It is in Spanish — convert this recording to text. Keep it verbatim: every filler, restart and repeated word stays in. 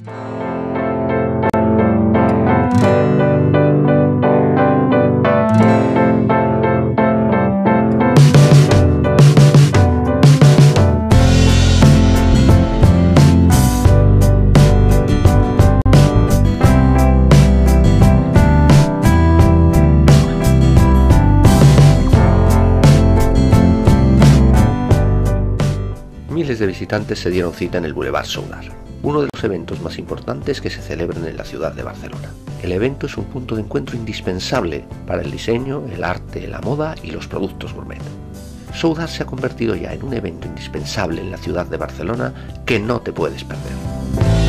Miles de visitantes se dieron cita en el Boulevard Sou d'Art, uno de los eventos más importantes que se celebran en la ciudad de Barcelona. El evento es un punto de encuentro indispensable para el diseño, el arte, la moda y los productos gourmet. Sou d'Art se ha convertido ya en un evento indispensable en la ciudad de Barcelona que no te puedes perder.